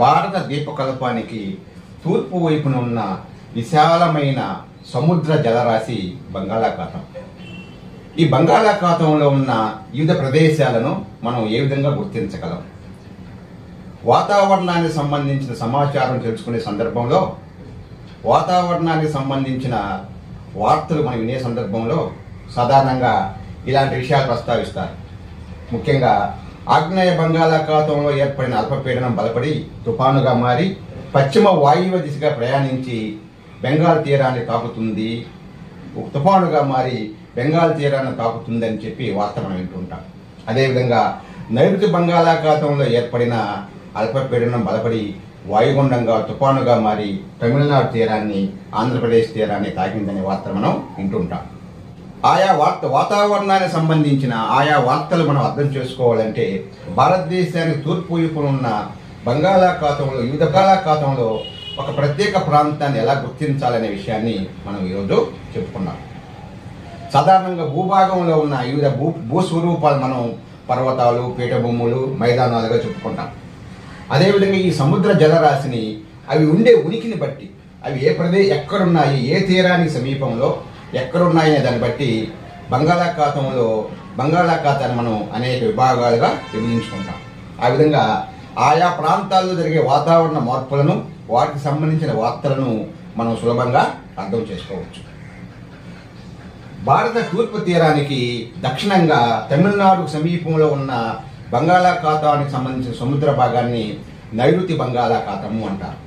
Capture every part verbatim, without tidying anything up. భారత ద్వీపకల్పానికి తూర్పు వైపున ఉన్న విశాలమైన సముద్ర జలరాశి బంగాళాఖాతం. ఈ బంగాళాఖాతంలో ఉన్న వివిధ ప్రదేశాలను మనం ఏ విధంగా గుర్తించగలం? వాతావరణానికి సంబంధించిన సమాచారం తెలుసుకునే సందర్భంలో, వాతావరణానికి సంబంధించిన వార్తలు మనం వినే సందర్భంలో సాధారణంగా ఇలాంటి విషయాలు ప్రస్తావిస్తారు. ముఖ్యంగా ఆగ్నేయ బంగాళాఖాతంలో ఏర్పడిన అల్పపీడనం బలపడి తుఫానుగా మారి పశ్చిమ వాయువ్య దిశగా ప్రయాణించి బెంగాల్ తీరాన్ని తాకుతుంది, తుఫానుగా మారి బెంగాల్ తీరాన్ని తాకుతుంది అని చెప్పి వార్త మనం వింటుంటాం. అదేవిధంగా నైరుతి బంగాళాఖాతంలో ఏర్పడిన అల్పపీడనం బలపడి వాయుగుండంగా తుఫానుగా మారి తమిళనాడు తీరాన్ని, ఆంధ్రప్రదేశ్ తీరాన్ని తాకిందనే వార్త మనం వింటుంటాం. ఆయా వార్త వాతావరణానికి సంబంధించిన ఆయా వార్తలు మనం అర్థం చేసుకోవాలంటే, భారతదేశానికి తూర్పు వైపునున్న బంగాళాఖాతంలో వివిధ బంగాళాఖాతంలో ఒక ప్రత్యేక ప్రాంతాన్ని ఎలా గుర్తించాలనే విషయాన్ని మనం ఈరోజు చెప్పుకున్నాం. సాధారణంగా భూభాగంలో ఉన్న వివిధ భూ భూస్వరూపాలు మనం పర్వతాలు, పీఠభూములు, మైదానాలుగా చెప్పుకుంటాం. అదేవిధంగా ఈ సముద్ర జలరాశిని అవి ఉండే ఉనికిని బట్టి, అవి ఏ ప్రదే ఎక్కడున్నాయి, ఏ తీరానికి సమీపంలో ఎక్కడున్నాయనే దాన్ని బట్టి బంగాళాఖాతంలో బంగాళాఖాతాన్ని మనం అనేక విభాగాలుగా విభజించుకుంటాం. ఆ విధంగా ఆయా ప్రాంతాల్లో జరిగే వాతావరణ మార్పులను, వాటికి సంబంధించిన వార్తలను మనం సులభంగా అర్థం చేసుకోవచ్చు. భారత తూర్పు తీరానికి దక్షిణంగా తమిళనాడుకు సమీపంలో ఉన్న బంగాళాఖాతానికి సంబంధించిన సముద్ర భాగాన్ని నైరుతి బంగాళాఖాతము అంటారు.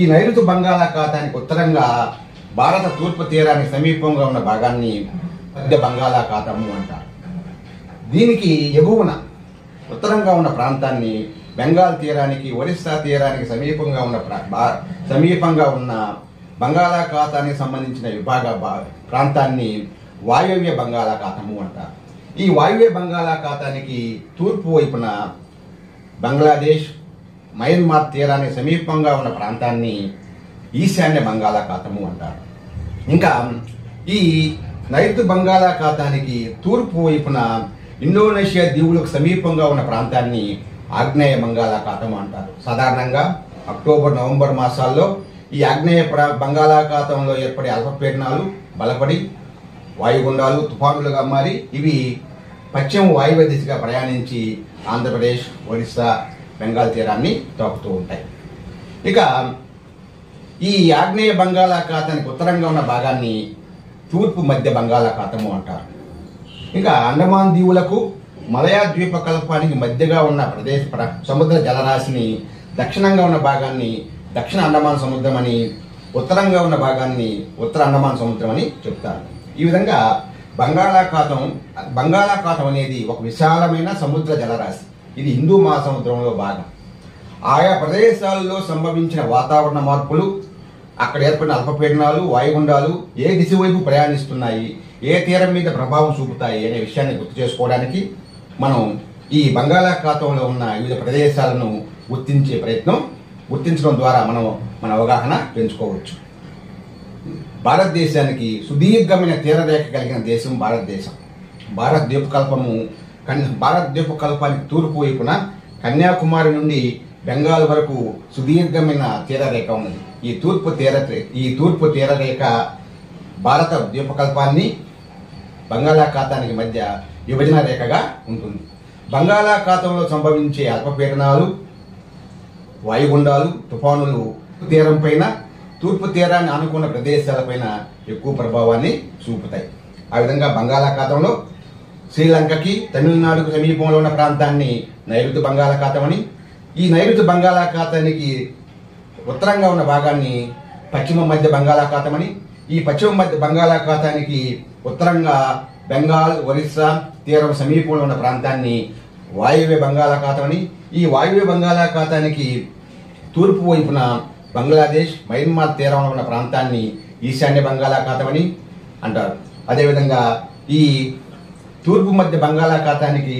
ఈ నైరుతి బంగాళాఖాతానికి ఉత్తరంగా భారత తూర్పు తీరానికి సమీపంగా ఉన్న భాగాన్ని మధ్య బంగాళాఖాతము అంటారు. దీనికి ఎగువన ఉత్తరంగా ఉన్న ప్రాంతాన్ని బెంగాల్ తీరానికి, ఒరిస్సా తీరానికి సమీపంగా ఉన్న సమీపంగా ఉన్న బంగాళాఖాతానికి సంబంధించిన విభాగ ప్రాంతాన్ని వాయువ్య బంగాళాఖాతము అంటారు. ఈ వాయువ్య బంగాళాఖాతానికి తూర్పు వైపున బంగ్లాదేశ్, మయన్మార్ తీరానికి సమీపంగా ఉన్న ప్రాంతాన్ని ఈశాన్య బంగాళాఖాతము అంటారు. ఇంకా ఈ నైరుతి బంగాళాఖాతానికి తూర్పు వైపున ఇండోనేషియా దీవులకు సమీపంగా ఉన్న ప్రాంతాన్ని ఆగ్నేయ బంగాళాఖాతం అంటారు. సాధారణంగా అక్టోబర్, నవంబర్ మాసాల్లో ఈ ఆగ్నేయ బంగాళాఖాతంలో ఏర్పడే అల్పపీడనాలు బలపడి వాయుగుండాలు తుఫానులుగా మారి ఇవి పశ్చిమ వాయువ్య దిశగా ప్రయాణించి ఆంధ్రప్రదేశ్, ఒరిస్సా, బెంగాల్ తీరాన్ని తాకుతూ ఉంటాయి. ఇక ఈ ఆగ్నేయ బంగాళాఖాతానికి ఉత్తరంగా ఉన్న భాగాన్ని తూర్పు మధ్య బంగాళాఖాతము అంటారు. ఇంకా అండమాన్ దీవులకు, మలయా ద్వీపకల్పానికి మధ్యగా ఉన్న ప్రదేశ సముద్ర జలరాశిని దక్షిణంగా ఉన్న భాగాన్ని దక్షిణ అండమాన్ సముద్రం అని, ఉత్తరంగా ఉన్న భాగాన్ని ఉత్తర అండమాన్ సముద్రం అని చెప్తారు. ఈ విధంగా బంగాళాఖాతం బంగాళాఖాతం అనేది ఒక విశాలమైన సముద్ర జలరాశి. ఇది హిందూ మహాసముద్రంలో భాగం. ఆయా ప్రదేశాల్లో సంభవించిన వాతావరణ మార్పులు, అక్కడ ఏర్పడిన అల్పపీడనాలు, వాయుగుండాలు ఏ దిశవైపు ప్రయాణిస్తున్నాయి, ఏ తీరం మీద ప్రభావం చూపుతాయి అనే విషయాన్ని గుర్తు చేసుకోవడానికి మనం ఈ బంగాళాఖాతంలో ఉన్న వివిధ ప్రదేశాలను గుర్తించే ప్రయత్నం గుర్తించడం ద్వారా మనం మన అవగాహన పెంచుకోవచ్చు. భారతదేశానికి సుదీర్ఘమైన తీరరేఖ కలిగిన దేశం భారతదేశం. భారత ద్వీపకల్పము భారత ద్వీపకల్పానికి తూర్పు వైపున కన్యాకుమారి నుండి బెంగాల్ వరకు సుదీర్ఘమైన తీరరేఖ ఉన్నది. ఈ తూర్పు తీర ఈ తూర్పు తీరరేఖ భారత ద్వీపకల్పాన్ని బంగాళాఖాతానికి మధ్య విభజన రేఖగా ఉంటుంది. బంగాళాఖాతంలో సంభవించే అల్పపీడనాలు, వాయుగుండాలు, తుఫానులు తీరంపైన, తూర్పు తీరాన్ని ఆనుకున్న ప్రదేశాలపైన ఎక్కువ ప్రభావాన్ని చూపుతాయి. ఆ విధంగా బంగాళాఖాతంలో శ్రీలంకకి, తమిళనాడుకు సమీపంలో ఉన్న ప్రాంతాన్ని నైరుతి బంగాళాఖాతం అని, ఈ నైరుతి బంగాళాఖాతానికి ఉత్తరంగా ఉన్న భాగాన్ని పశ్చిమ మధ్య బంగాళాఖాతం అని, ఈ పశ్చిమ మధ్య బంగాళాఖాతానికి ఉత్తరంగా బెంగాల్, ఒరిస్సా తీరం సమీపంలో ఉన్న ప్రాంతాన్ని వాయువ్య బంగాళాఖాతం అని, ఈ వాయువ్య బంగాళాఖాతానికి తూర్పు వైపున బంగ్లాదేశ్, మయన్మార్ తీరంలో ఉన్న ప్రాంతాన్ని ఈశాన్య బంగాళాఖాతం అని అంటారు. అదేవిధంగా ఈ తూర్పు మధ్య బంగాళాఖాతానికి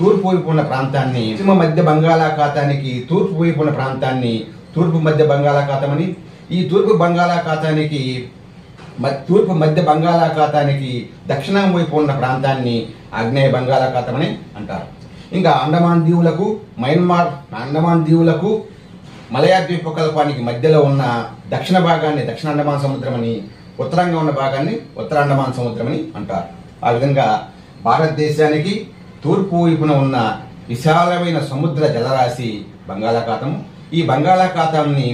తూర్పు వైపు ఉన్న ప్రాంతాన్ని పశ్చిమ మధ్య బంగాళాఖాతానికి తూర్పు వైపు ఉన్న ప్రాంతాన్ని తూర్పు మధ్య బంగాళాఖాతం అని, ఈ తూర్పు బంగాళాఖాతానికి తూర్పు మధ్య బంగాళాఖాతానికి దక్షిణం వైపు ఉన్న ప్రాంతాన్ని ఆగ్నేయ బంగాళాఖాతం అని అంటారు. ఇంకా అండమాన్ దీవులకు, మయన్మార్ అండమాన్ దీవులకు మలయాద్వీపకల్పానికి మధ్యలో ఉన్న దక్షిణ భాగాన్ని దక్షిణ అండమాన్ సముద్రమని, ఉత్తరంగా ఉన్న భాగాన్ని ఉత్తర అండమాన్ సముద్రమని అంటారు. ఆ విధంగా భారతదేశానికి తూర్పు వైపున ఉన్న విశాలమైన సముద్ర జలరాశి బంగాళాఖాతం. ఈ బంగాళాఖాతాన్ని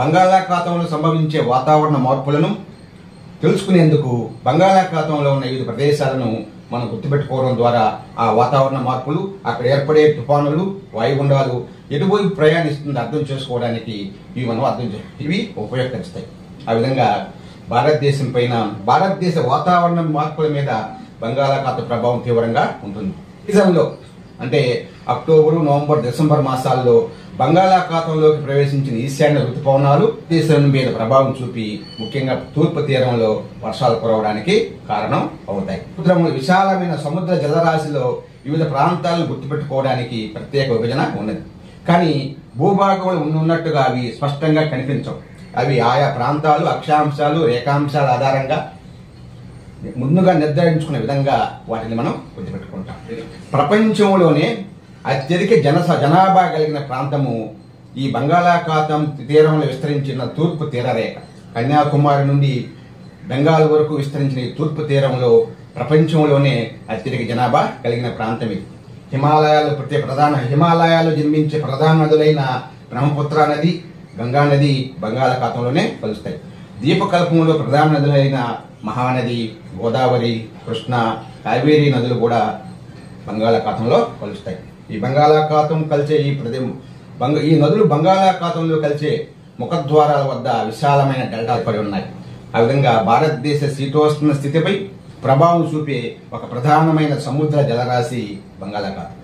బంగాళాఖాతంలో సంభవించే వాతావరణ మార్పులను తెలుసుకునేందుకు బంగాళాఖాతంలో ఉన్న వివిధ ప్రదేశాలను మనం గుర్తుపెట్టుకోవడం ద్వారా ఆ వాతావరణ మార్పులు, అక్కడ ఏర్పడే తుఫానులు, వాయుగుండాలు ఎటుపోయి ప్రయాణిస్తుంది అర్థం చేసుకోవడానికి ఇవి మనం అర్థం ఇవి ఉపయోగించుతాయి. ఆ విధంగా భారతదేశం పైన భారతదేశ వాతావరణ మార్పుల మీద బంగాళాఖాత ప్రభావం తీవ్రంగా ఉంటుంది. సీజన్లో అంటే అక్టోబరు, నవంబర్, డిసెంబర్ మాసాల్లో బంగాళాఖాతంలోకి ప్రవేశించిన ఈశాన్య ఋతుపవనాలు దేశం మీద ప్రభావం చూపి ముఖ్యంగా తూర్పు తీరంలో వర్షాలు కురవడానికి కారణం అవుతాయి. సముద్రము విశాలమైన సముద్ర జలరాశిలో వివిధ ప్రాంతాలను గుర్తుపెట్టుకోవడానికి ప్రత్యేక విభజన ఉన్నది. కానీ భూభాగంలో ఉన్నట్టుగా అవి స్పష్టంగా కనిపించవు. అవి ఆయా ప్రాంతాలు అక్షాంశాలు, రేఖాంశాల ఆధారంగా ముందుగా నిర్ధారించుకునే విధంగా వాటిని మనం గుర్తుపెట్టుకుంటాం. ప్రపంచంలోనే అత్యధిక జన జనాభా కలిగిన ప్రాంతము ఈ బంగాళాఖాతం తీరంలో విస్తరించిన తూర్పు తీరరేఖ. కన్యాకుమారి నుండి బెంగాల్ వరకు విస్తరించిన ఈ తూర్పు తీరంలో ప్రపంచంలోనే అత్యధిక జనాభా కలిగిన ప్రాంతం ఇది. హిమాలయాలు ప్రతి ప్రధాన హిమాలయాలు జన్మించే ప్రధాన నదులైన బ్రహ్మపుత్ర నది, గంగా నది బంగాళాఖాతంలోనే కలుస్తాయి. ద్వీపకల్పంలో ప్రధాన నదులైన మహానది, గోదావరి, కృష్ణ, కావేరీ నదులు కూడా బంగాళాఖాతంలో కలుస్తాయి. ఈ బంగాళాఖాతం కలిసే ఈ ప్రదేశం బంగ ఈ నదులు బంగాళాఖాతంలో కలిసే ముఖద్వారాల వద్ద విశాలమైన డెల్టాలు పడి ఉన్నాయి. ఆ విధంగా భారతదేశ శీతోష్ణ స్థితిపై ప్రభావం చూపే ఒక ప్రధానమైన సముద్ర జలరాశి బంగాళాఖాతం.